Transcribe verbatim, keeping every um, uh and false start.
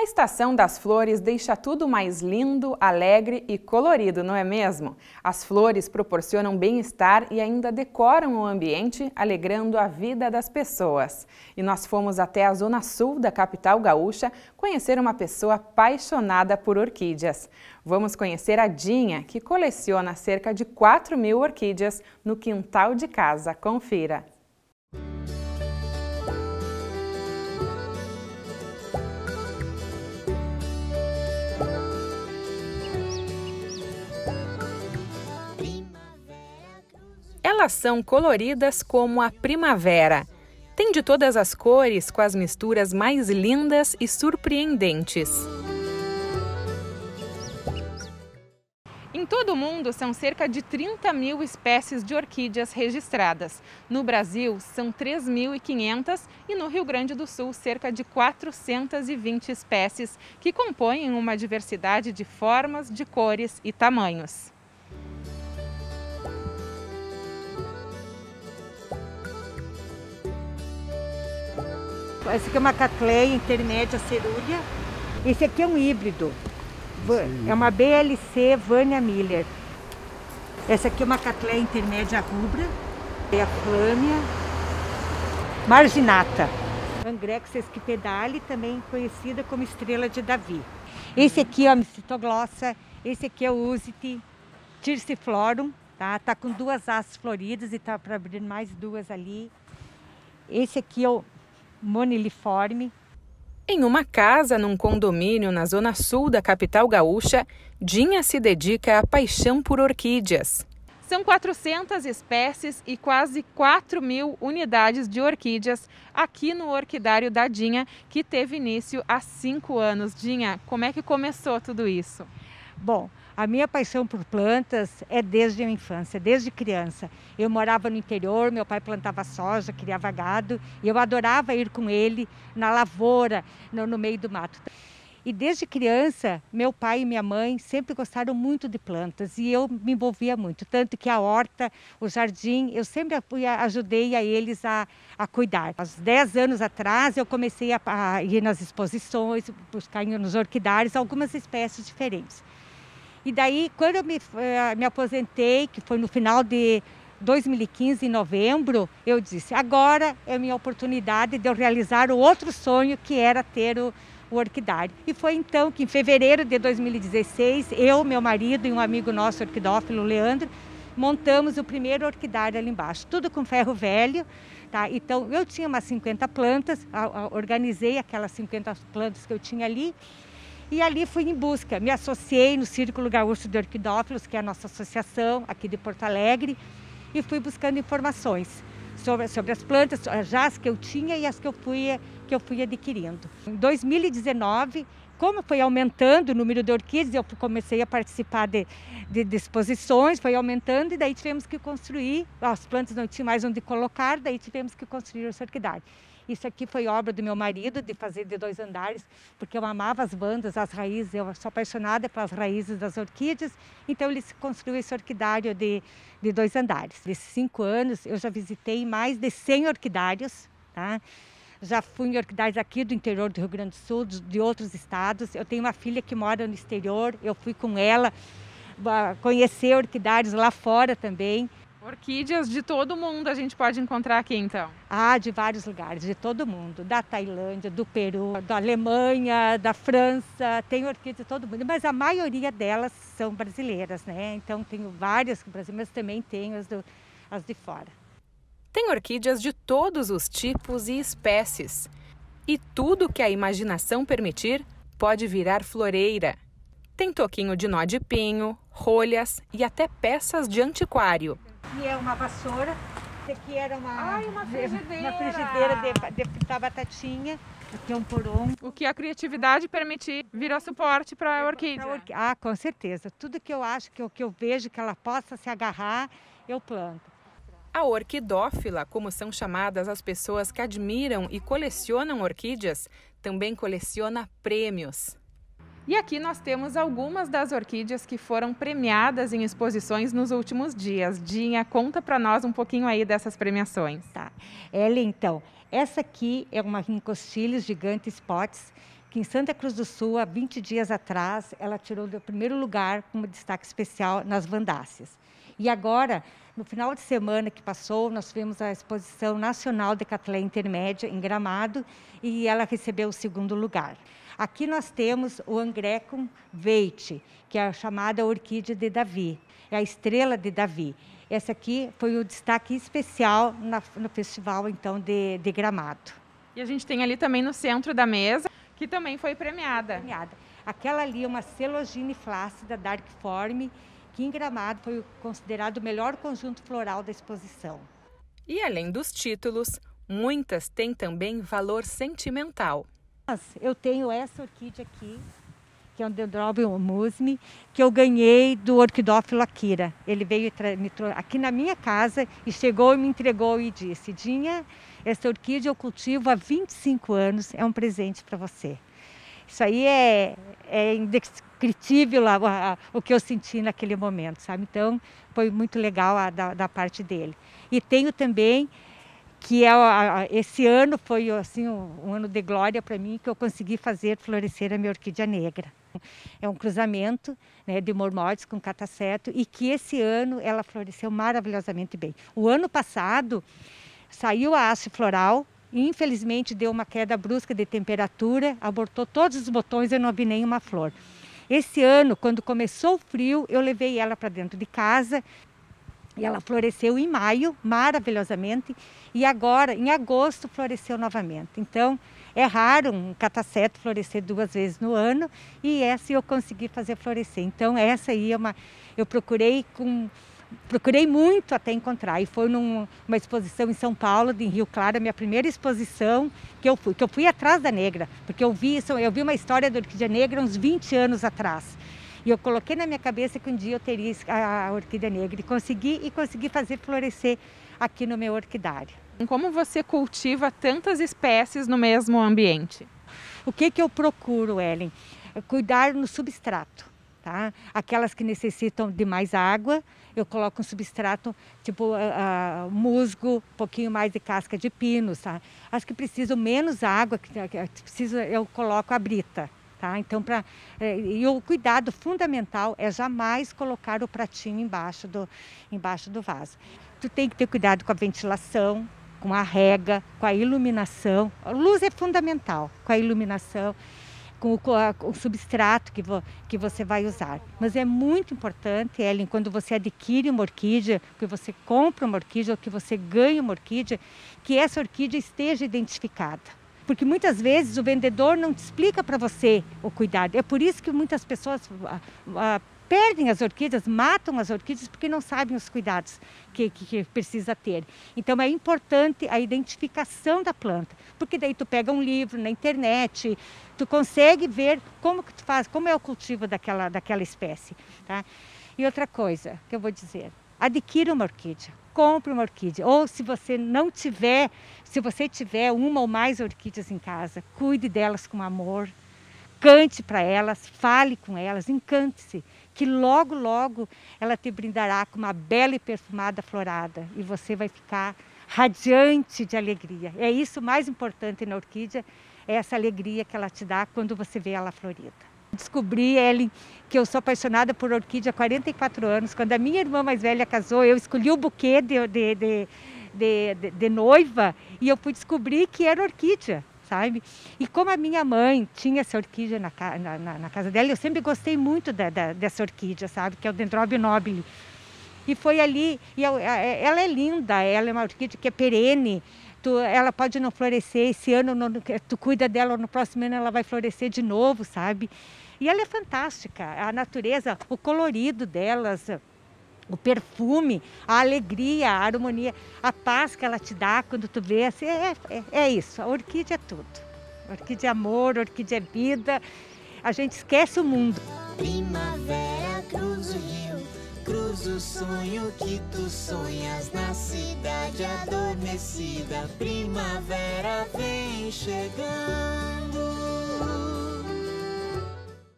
A estação das flores deixa tudo mais lindo, alegre e colorido, não é mesmo? As flores proporcionam bem-estar e ainda decoram o ambiente, alegrando a vida das pessoas. E nós fomos até a zona sul da capital gaúcha conhecer uma pessoa apaixonada por orquídeas. Vamos conhecer a Dinha, que coleciona cerca de quatro mil orquídeas no quintal de casa. Confira! Elas são coloridas como a primavera. Tem de todas as cores, com as misturas mais lindas e surpreendentes. Em todo o mundo, são cerca de trinta mil espécies de orquídeas registradas. No Brasil, são três mil e quinhentas e no Rio Grande do Sul, cerca de quatrocentas e vinte espécies, que compõem uma diversidade de formas, de cores e tamanhos. Essa aqui é uma Cattleya intermedia cerúlea. Esse aqui é um híbrido. É uma B L C Vânia Miller. Essa aqui é uma Cattleya intermedia Rubra. É a Clâmia Marginata. Angraecum sesquipedale, também conhecida como Estrela de Davi. Esse aqui é a mistitoglossa. Esse aqui é o Uziti Tirsiflorum. Tá? Tá com duas hastes floridas e tá para abrir mais duas ali. Esse aqui é o Moniliforme. Em uma casa num condomínio na zona sul da capital gaúcha, Dinha se dedica à paixão por orquídeas. São quatrocentas espécies e quase quatro mil unidades de orquídeas aqui no Orquidário da Dinha, que teve início há cinco anos. Dinha, como é que começou tudo isso? Bom, a minha paixão por plantas é desde a infância, desde criança. Eu morava no interior, meu pai plantava soja, criava gado, e eu adorava ir com ele na lavoura, no, no meio do mato. E desde criança, meu pai e minha mãe sempre gostaram muito de plantas e eu me envolvia muito, tanto que a horta, o jardim, eu sempre ajudei a eles a, a cuidar. Há dez anos atrás, eu comecei a, a ir nas exposições, buscar nos orquidários algumas espécies diferentes. E daí, quando eu me, me aposentei, que foi no final de dois mil e quinze, em novembro, eu disse, agora é a minha oportunidade de eu realizar o outro sonho, que era ter o, o orquidário. E foi então que, em fevereiro de dois mil e dezesseis, eu, meu marido e um amigo nosso, orquidófilo, Leandro, montamos o primeiro orquidário ali embaixo, tudo com ferro velho. Tá? Então, eu tinha umas cinquenta plantas, organizei aquelas cinquenta plantas que eu tinha ali. E ali fui em busca, me associei no Círculo Gaúcho de Orquidófilos, que é a nossa associação aqui de Porto Alegre, e fui buscando informações sobre, sobre as plantas, já as que eu tinha e as que eu fui, que eu fui adquirindo. Em dois mil e dezenove, como foi aumentando o número de orquídeas, eu comecei a participar de, de, de exposições, foi aumentando e daí tivemos que construir, as plantas não tinham mais onde colocar, daí tivemos que construir esse orquidário. Isso aqui foi obra do meu marido, de fazer de dois andares, porque eu amava as bandas, as raízes, eu sou apaixonada pelas raízes das orquídeas, então ele construiu esse orquidário de, de dois andares. Nesses cinco anos, eu já visitei mais de cem orquidários, tá? Já fui em orquidários aqui do interior do Rio Grande do Sul, de outros estados. Eu tenho uma filha que mora no exterior, eu fui com ela conhecer orquidários lá fora também. Orquídeas de todo mundo a gente pode encontrar aqui, então? Ah, de vários lugares, de todo mundo. Da Tailândia, do Peru, da Alemanha, da França, tem orquídeas de todo mundo. Mas a maioria delas são brasileiras, né? Então, tenho várias brasileiras, mas também tenho as, do, as de fora. Tem orquídeas de todos os tipos e espécies. E tudo que a imaginação permitir pode virar floreira. Tem toquinho de nó de pinho, rolhas e até peças de antiquário. Aqui é uma vassoura, esse aqui era uma, Ai, uma frigideira, uma frigideira de, de fritar batatinha, aqui é um porongo. O que a criatividade permitir virou suporte para a orquídea. Ah, com certeza. Tudo que eu acho, que eu, que eu vejo que ela possa se agarrar, eu planto. A orquidófila, como são chamadas as pessoas que admiram e colecionam orquídeas, também coleciona prêmios. E aqui nós temos algumas das orquídeas que foram premiadas em exposições nos últimos dias. Dinha, conta para nós um pouquinho aí dessas premiações. Tá. Ela, então, essa aqui é uma rincostilis gigante Spots, que em Santa Cruz do Sul, há vinte dias atrás, ela tirou do primeiro lugar com um destaque especial nas Vandáceas. E agora, no final de semana que passou, nós tivemos a Exposição Nacional de Cattleya Intermedia em Gramado e ela recebeu o segundo lugar. Aqui nós temos o Angrecom Veite, que é a chamada orquídea de Davi, é a estrela de Davi. Essa aqui foi o destaque especial na, no festival então de, de Gramado. E a gente tem ali também no centro da mesa, que também foi premiada. Premiada. Aquela ali é uma selogine flácida darkforme, que em Gramado foi considerado o melhor conjunto floral da exposição. E além dos títulos, muitas têm também valor sentimental. Eu tenho essa orquídea aqui, que é um dendrobium musmi, que eu ganhei do orquidófilo Akira. Ele veio me aqui na minha casa e chegou e me entregou e disse: Dinha, essa orquídea eu cultivo há vinte e cinco anos, é um presente para você. Isso aí é, é indescritível a, a, a, o que eu senti naquele momento, sabe? Então, foi muito legal a, da, da parte dele. E tenho também, que é, a, a, esse ano foi assim, um, um ano de glória para mim, que eu consegui fazer florescer a minha orquídea negra. É um cruzamento, né, de mormodes com cataceto e que esse ano ela floresceu maravilhosamente bem. O ano passado saiu a haste floral, infelizmente deu uma queda brusca de temperatura, abortou todos os botões, eu não vi nenhuma flor. Esse ano, quando começou o frio, eu levei ela para dentro de casa e ela floresceu em maio, maravilhosamente, e agora, em agosto, floresceu novamente. Então, é raro um cataceto florescer duas vezes no ano e essa eu consegui fazer florescer. Então, essa aí é uma... eu procurei com... Procurei muito até encontrar e foi numa num, exposição em São Paulo, em Rio Claro, a minha primeira exposição que eu fui, que eu fui atrás da negra, porque eu vi, isso, eu vi uma história da orquídea negra uns vinte anos atrás. E eu coloquei na minha cabeça que um dia eu teria a, a orquídea negra e consegui, e consegui fazer florescer aqui no meu orquidário. Como você cultiva tantas espécies no mesmo ambiente? O que, que eu procuro, Ellen? É cuidar no substrato. Tá? Aquelas que necessitam de mais água, eu coloco um substrato tipo uh, uh, musgo, um pouquinho mais de casca de pino. Tá? As que precisam menos água, que, que precisam, eu coloco a brita. Tá? Então, pra, e o cuidado fundamental é jamais colocar o pratinho embaixo do, embaixo do vaso. Tu tem que ter cuidado com a ventilação, com a rega, com a iluminação. A luz é fundamental, com a iluminação, com o substrato que, vo, que você vai usar. Mas é muito importante, Ellen, quando você adquire uma orquídea, que você compra uma orquídea ou que você ganha uma orquídea, que essa orquídea esteja identificada. Porque muitas vezes o vendedor não te explica para você o cuidado. É por isso que muitas pessoas a, a, perdem as orquídeas, matam as orquídeas, porque não sabem os cuidados que, que, que precisa ter. Então é importante a identificação da planta, porque daí tu pega um livro na internet, tu consegue ver como que tu faz, como é o cultivo daquela, daquela espécie. Tá? E outra coisa que eu vou dizer, adquira uma orquídea. Compre uma orquídea, ou se você não tiver, se você tiver uma ou mais orquídeas em casa, cuide delas com amor, cante para elas, fale com elas, encante-se, que logo, logo ela te brindará com uma bela e perfumada florada e você vai ficar radiante de alegria. É isso mais importante na orquídea, é essa alegria que ela te dá quando você vê ela florida. Descobri, Ellen, que eu sou apaixonada por orquídea há quarenta e quatro anos. Quando a minha irmã mais velha casou, eu escolhi o buquê de, de, de, de, de noiva e eu fui descobrir que era orquídea, sabe? E como a minha mãe tinha essa orquídea na, na, na casa dela, eu sempre gostei muito da, da, dessa orquídea, sabe? Que é o Dendrobium nobile. E foi ali, e eu, ela é linda, ela é uma orquídea que é perene. Tu, ela pode não florescer, esse ano não, tu cuida dela, no próximo ano ela vai florescer de novo, sabe? E ela é fantástica, a natureza, o colorido delas, o perfume, a alegria, a harmonia, a paz que ela te dá quando tu vê, assim, é, é, é isso, a orquídea é tudo. Orquídea é amor, orquídea é vida, a gente esquece o mundo. Primavera cruza o rio, cruza o sonho que tu sonhas na cidade adormecida. Primavera vem chegando.